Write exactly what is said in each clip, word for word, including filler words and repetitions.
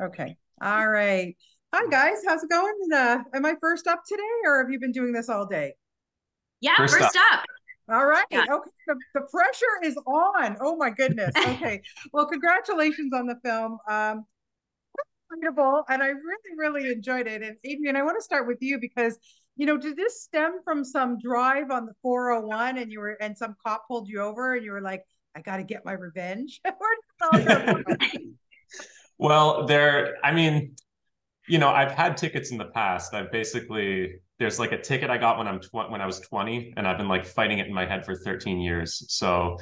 Okay. All right. Hi guys, how's it going? Uh, am I first up today, or have you been doing this all day? Yeah, first, first up. up. All right. Yeah. Okay. The, the pressure is on. Oh my goodness. Okay. Well, congratulations on the film. Um, wonderful, and I really, really enjoyed it. And Adrian, I want to start with you because, you know, did this stem from some drive on the four oh one, and you were, and some cop pulled you over, and you were like, "I got to get my revenge." Where did it all go? Well, there. I mean, you know, I've had tickets in the past. I've basically, there's like a ticket I got when I'm when I was twenty, and I've been like fighting it in my head for thirteen years. So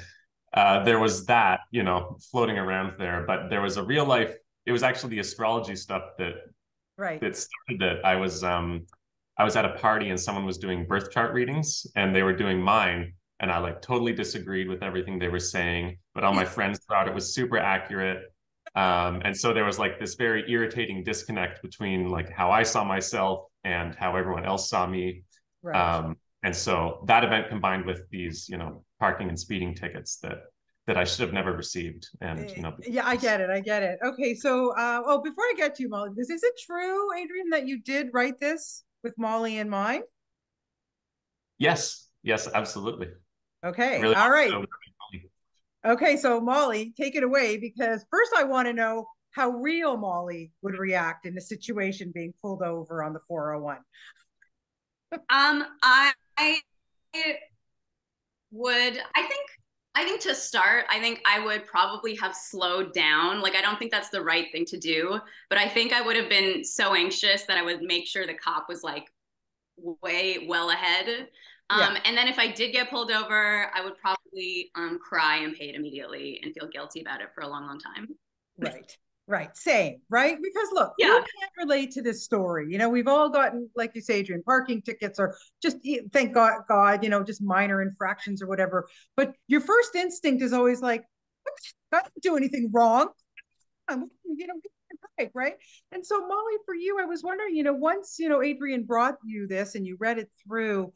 uh, there was that, you know, floating around there. But there was a real life. It was actually the astrology stuff that, right? That started it. I was um, I was at a party and someone was doing birth chart readings, and they were doing mine, and I like totally disagreed with everything they were saying. But all my friends thought it was super accurate. Um, and so there was like this very irritating disconnect between like how I saw myself and how everyone else saw me. Right. Um, and so that event combined with these, you know, parking and speeding tickets that, that I should have never received. And, you know, yeah, I get it. I get it. Okay. So, uh, oh, before I get to you, Molly, this, is it true, Adrian, that you did write this with Molly in mind? Yes. Yes, absolutely. Okay. Really, all right. So Okay, so Molly, take it away, because first I want to know how real Molly would react in the situation being pulled over on the four oh one. um, I would, I think, I think to start, I think I would probably have slowed down. Like, I don't think that's the right thing to do, but I think I would have been so anxious that I would make sure the cop was like way well ahead. Yeah. Um, and then if I did get pulled over, I would probably um, cry and pay it immediately and feel guilty about it for a long, long time. Right. Right. Same. Right. Because look, yeah. You can't relate to this story. You know, we've all gotten, like you say, Adrian, parking tickets or just, thank God, God, you know, just minor infractions or whatever. But your first instinct is always like, I didn't do anything wrong. I'm, you know, right. And so Molly, for you, I was wondering, you know, once, you know, Adrian brought you this and you read it through,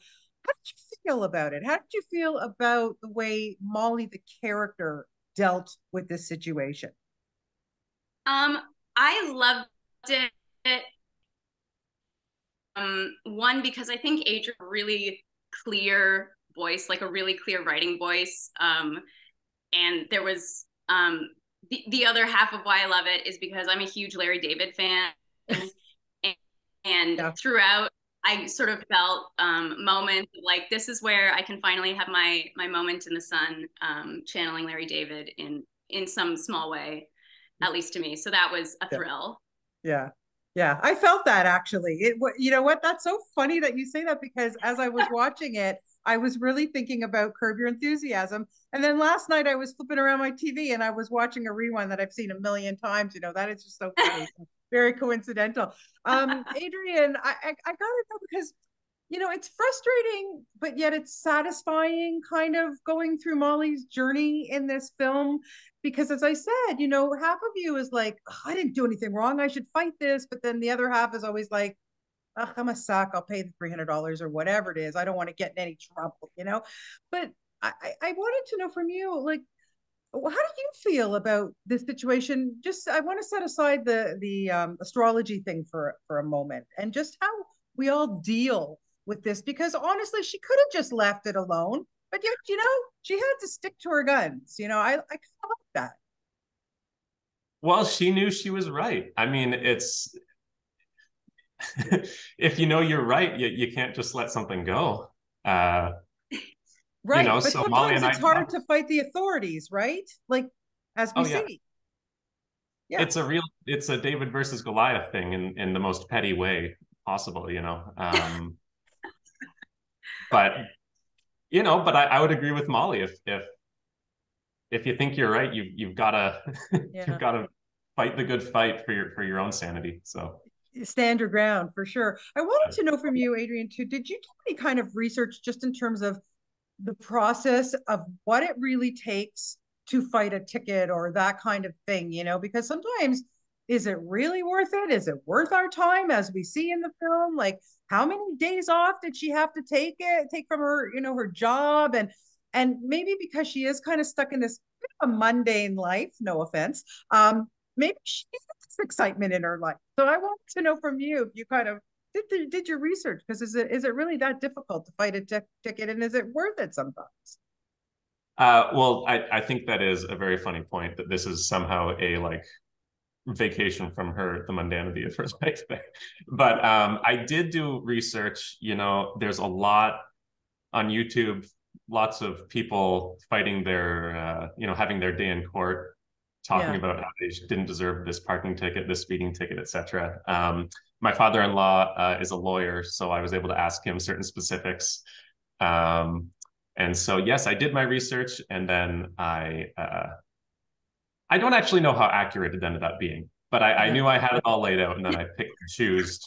how did you feel about it? How did you feel about the way Molly, the character, dealt with this situation? Um, I loved it. Um, one, because I think Adrian had a really clear voice, like a really clear writing voice. Um, and there was, um, the, the other half of why I love it is because I'm a huge Larry David fan. and and yeah. throughout, I sort of felt um, moments like this is where I can finally have my my moment in the sun, um, channeling Larry David in in some small way, at least to me. So that was a thrill. Yeah, yeah, I felt that actually. It, you know what? That's so funny that you say that, because as I was watching it, I was really thinking about Curb Your Enthusiasm. And then last night I was flipping around my T V and I was watching a rewind that I've seen a million times. You know, that is just so funny. Very coincidental. Um, Adrian, I, I, I gotta know, because, you know, it's frustrating, but yet it's satisfying kind of going through Molly's journey in this film, because as I said, you know, half of you is like, oh, I didn't do anything wrong, I should fight this. But then the other half is always like, oh, I'm a suck, I'll pay the three hundred dollars or whatever it is. I don't want to get in any trouble, you know? But I, I wanted to know from you, like, how do you feel about this situation? Just, I want to set aside the the um, astrology thing for for a moment, and just how we all deal with this. Because honestly, she could have just left it alone, but yet, you know, she had to stick to her guns. You know, I I kind of like that. Well, she knew she was right. I mean, it's if you know you're right, you you can't just let something go. Uh, Right, you know, but so sometimes Molly and it's I, hard to fight the authorities, right? Like, as we oh, yeah. see. Yeah. It's a real, it's a David versus Goliath thing in, in the most petty way possible, you know? Um, but, you know, but I, I would agree with Molly. If if if you think you're right, you've, you've got to yeah. you've got to fight the good fight for your, for your own sanity, so. Stand your ground, for sure. I wanted to know from you, Adrian, too, did you do any kind of research just in terms of the process of what it really takes to fight a ticket or that kind of thing, you know, because sometimes, is it really worth it? Is it worth our time, as we see in the film? Like, how many days off did she have to take it, take from her, you know, her job? And, and maybe because she is kind of stuck in this bit of a mundane life, no offense, um, maybe she needs to excitement in our life. So I want to know from you, if you kind of did, did your research, because is it, is it really that difficult to fight a t- ticket, and is it worth it sometimes? Uh, well, I, I think that is a very funny point, that this is somehow a like vacation from her, the mundanity of her life. But um, I did do research. You know, there's a lot on YouTube, lots of people fighting their, uh, you know, having their day in court, talking yeah. about how they didn't deserve this parking ticket, this speeding ticket, et cetera. Um, my father-in-law uh, is a lawyer, so I was able to ask him certain specifics. Um, and so, yes, I did my research, and then I, uh, I don't actually know how accurate it ended up being, but I, I knew I had it all laid out, and then I picked and choose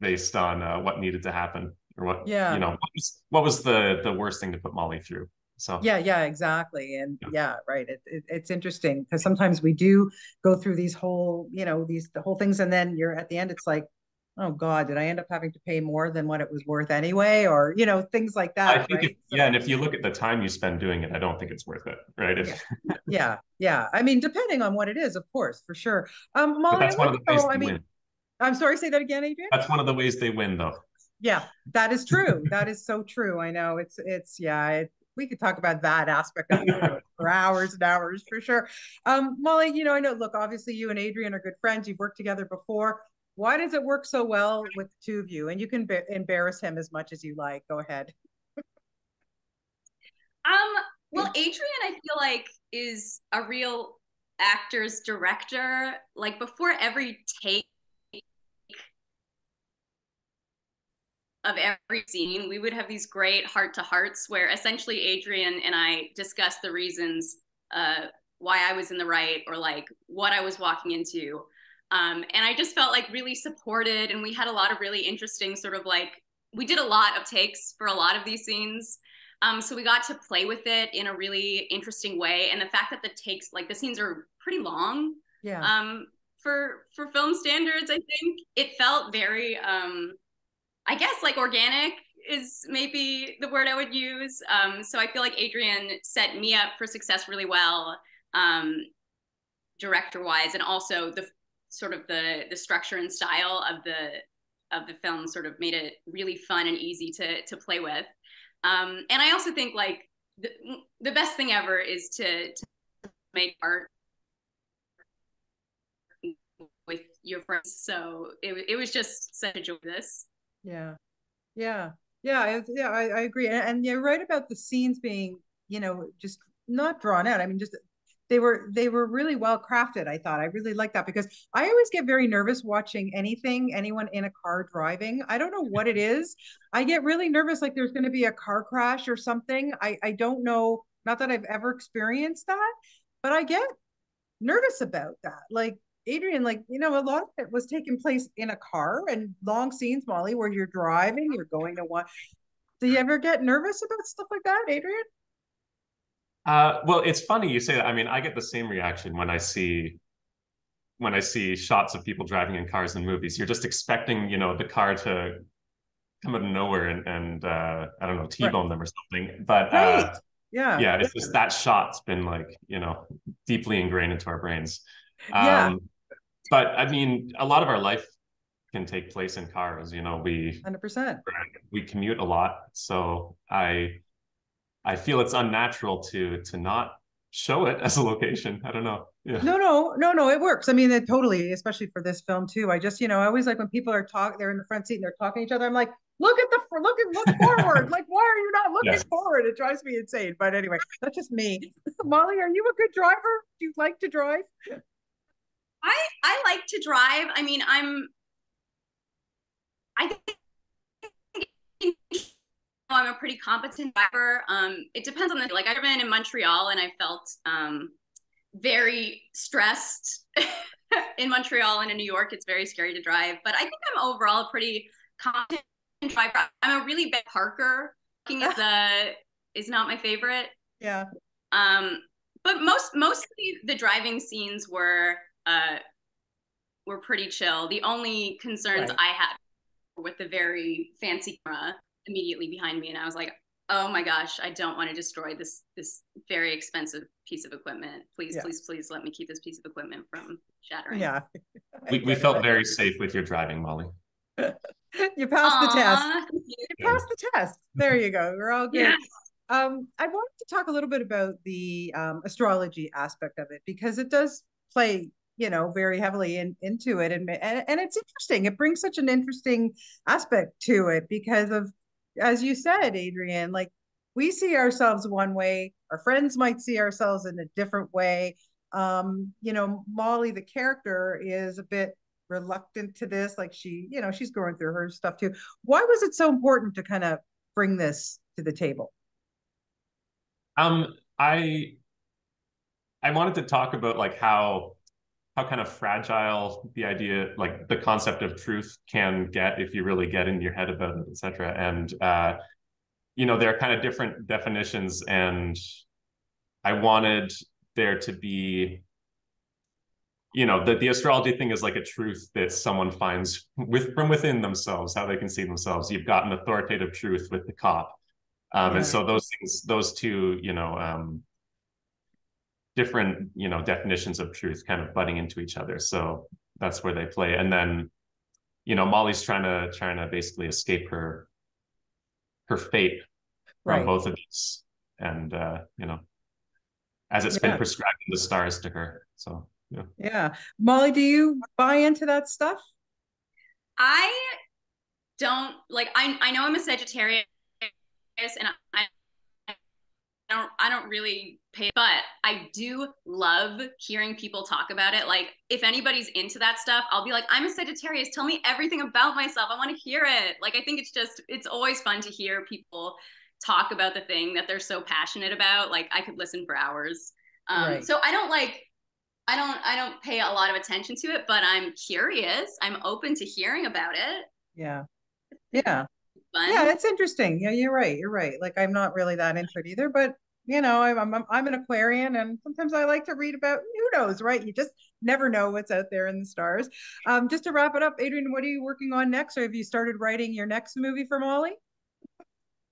based on uh, what needed to happen, or what, yeah. you know, what was, what was the, the worst thing to put Molly through. So. Yeah, yeah, exactly. And yeah, yeah right. It, it, it's interesting, because sometimes we do go through these whole, you know, these the whole things. And then you're at the end, it's like, oh God, did I end up having to pay more than what it was worth anyway? Or, you know, things like that. I think right? if, so, yeah. And if you look at the time you spend doing it, I don't think it's worth it. Right. If, yeah, yeah. Yeah. I mean, depending on what it is, of course, for sure. Um, Molly, that's I, one of the ways I mean, win. I'm sorry, say that again, Adrian. That's one of the ways they win, though. Yeah, that is true. That is so true. I know it's, it's, yeah, it, we could talk about that aspect of it for hours and hours, for sure. Um, Molly, you know, I know, look, obviously you and Adrian are good friends. You've worked together before. Why does it work so well with the two of you? And you can be- embarrass him as much as you like. Go ahead. Um, well, Adrian, I feel like, is a real actor's director. Like, before every take of every scene, we would have these great heart-to-hearts where essentially Adrian and I discussed the reasons uh, why I was in the right, or like what I was walking into. Um, and I just felt like really supported, and we had a lot of really interesting sort of like, we did a lot of takes for a lot of these scenes. Um, so we got to play with it in a really interesting way. And the fact that the takes, like the scenes are pretty long yeah. um, for, for film standards, I think it felt very, um, I guess like organic is maybe the word I would use. Um, so I feel like Adrian set me up for success really well, um, director wise, and also the sort of the, the structure and style of the, of the film sort of made it really fun and easy to, to play with. Um, and I also think like the, the best thing ever is to, to make art with your friends. So it, it was just such a joy this. Yeah, yeah, yeah, yeah. I, I agree, and, and you're right about the scenes being, you know, just not drawn out. I mean, just they were they were really well crafted. I thought I really liked that, because I always get very nervous watching anything, anyone in a car driving. I don't know what it is. I get really nervous, like there's going to be a car crash or something. I I don't know. Not that I've ever experienced that, but I get nervous about that. Like, Adrian, like, you know, a lot of it was taking place in a car, and long scenes, Molly, where you're driving, you're going to watch. Do you ever get nervous about stuff like that, Adrian? Uh, well, it's funny you say that. I mean, I get the same reaction when I see when I see shots of people driving in cars in movies. You're just expecting, you know, the car to come out of nowhere and, and uh, I don't know, T-bone right. them or something. But right. uh, yeah, yeah, it's just that shot's been like, you know, deeply ingrained into our brains. Yeah. Um, but I mean, a lot of our life can take place in cars, you know, we one hundred percent we commute a lot. So I, I feel it's unnatural to, to not show it as a location. I don't know. Yeah. No, no, no, no. It works. I mean, it totally, especially for this film too. I just, you know, I always like when people are talking, they're in the front seat and they're talking to each other. I'm like, look at the, look at, look forward. Like, why are you not looking yes. forward? It drives me insane. But anyway, that's just me. Molly, are you a good driver? Do you like to drive? I, I like to drive. I mean, I'm, I think I'm a pretty competent driver. Um, it depends on the, like I've been in Montreal and I felt um, very stressed in Montreal, and in New York, it's very scary to drive, but I think I'm overall a pretty competent driver. I'm a really bad parker. Parking is, uh, is not my favorite. Yeah. Um, but most, mostly the driving scenes were, Uh, were pretty chill. The only concerns right. I had were with the very fancy camera immediately behind me, and I was like, oh my gosh, I don't want to destroy this, this very expensive piece of equipment. Please, yeah. please, please let me keep this piece of equipment from shattering. Yeah. We, we felt very safe with your driving, Molly. You passed Aww. the test. You passed the test. There you go. We're all good. Yeah. Um, I wanted to talk a little bit about the um, astrology aspect of it, because it does play, you know, very heavily in, into it. And, and, and it's interesting. It brings such an interesting aspect to it because of, as you said, Adrienne, like we see ourselves one way, our friends might see ourselves in a different way. Um, you know, Molly, the character, is a bit reluctant to this. Like she, you know, she's going through her stuff too. Why was it so important to kind of bring this to the table? Um, I, I wanted to talk about like how, how kind of fragile the idea, like the concept of truth can get if you really get into your head about it, et cetera. And, uh, you know, there are kind of different definitions, and I wanted there to be, you know, that the astrology thing is like a truth that someone finds with from within themselves, how they can see themselves. You've got an authoritative truth with the cop. Um, yeah. And so those things, those two, you know, um, different, you know, definitions of truth kind of butting into each other. So that's where they play. And then, you know, Molly's trying to, trying to basically escape her, her fate from right. both of these. And, uh, you know, as it's yeah. been prescribed in the stars to her. So, yeah. yeah. Molly, do you buy into that stuff? I don't like, I, I know I'm a Sagittarius, and I, I don't I don't really pay, but I do love hearing people talk about it. Like if anybody's into that stuff, I'll be like, I'm a Sagittarius, tell me everything about myself. I want to hear it. Like I think it's just, it's always fun to hear people talk about the thing that they're so passionate about. Like I could listen for hours. Um, right. So I don't like, I don't I don't pay a lot of attention to it, but I'm curious. I'm open to hearing about it. Yeah. Yeah. Fun. Yeah, it's interesting. Yeah, you're right. You're right. Like I'm not really that into it either, but you know, I'm I'm I'm an Aquarian, and sometimes I like to read about, who knows, right? You just never know what's out there in the stars. Um, just to wrap it up, Adrienne, what are you working on next, or have you started writing your next movie for Molly?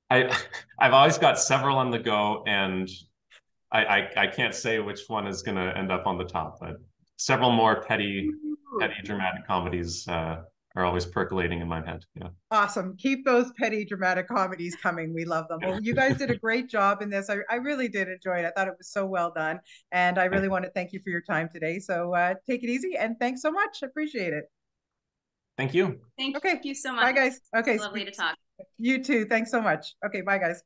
I I've always got several on the go, and I I, I can't say which one is going to end up on the top, but several more petty Ooh. petty dramatic comedies. Uh, are always percolating in my head. Yeah. Awesome. Keep those petty dramatic comedies coming. We love them. Well, you guys did a great job in this. I, I really did enjoy it. I thought it was so well done. And I really want to thank you for your time today. So uh, take it easy. And thanks so much. I appreciate it. Thank you. Thank okay. you so much. Bye guys. Okay. Lovely to talk. You too. Thanks so much. Okay. Bye guys.